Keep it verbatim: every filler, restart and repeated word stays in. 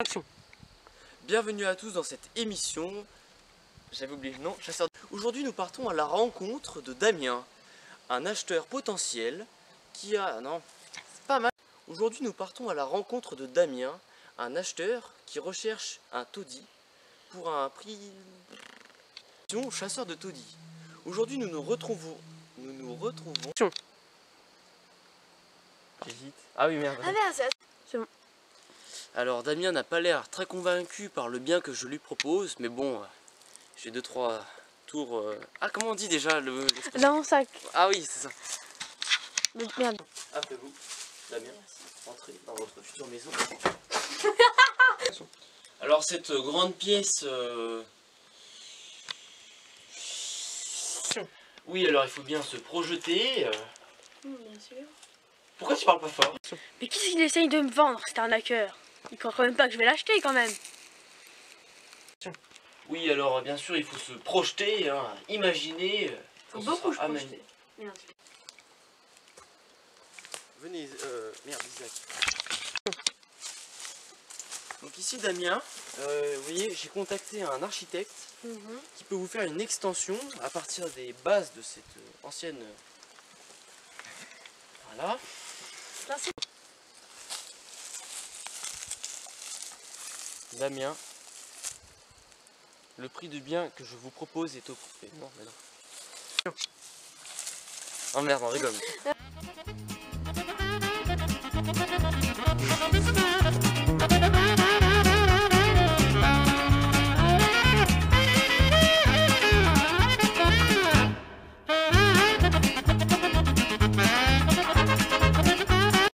Action. Bienvenue à tous dans cette émission, j'avais oublié le nom, Chasseurs de... Aujourd'hui nous partons à la rencontre de Damien, un acheteur potentiel qui a... Non, c'est pas mal. Aujourd'hui nous partons à la rencontre de Damien, un acheteur qui recherche un taudis pour un prix... Chasseurs de taudis. Aujourd'hui nous nous retrouvons... Nous nous retrouvons... J'hésite. Ah oui, merde. Ah merde, c'est bon. Alors Damien n'a pas l'air très convaincu par le bien que je lui propose, mais bon, j'ai deux trois tours... Euh... Ah, comment on dit déjà le... Dans mon sac. Ah oui, c'est ça. Mais merde. Appelez-vous, Damien, entrez dans votre future maison. Alors cette grande pièce... Euh... Oui, alors il faut bien se projeter. Euh... Bien sûr. Pourquoi tu parles pas fort? Mais qu'est-ce qu'il essaye de me vendre, cet arnaqueur? Il croit quand même pas que je vais l'acheter quand même. Oui, alors bien sûr, il faut se projeter, hein, imaginer. Faut beaucoup se projeter. Merde. Venez, euh, merde, Isaac. Donc ici, Damien, euh, vous voyez, j'ai contacté un architecte mmh. qui peut vous faire une extension à partir des bases de cette ancienne... Voilà. Merci. Damien, le prix du bien que je vous propose est au... Non, mais non. Oh merde, on rigole.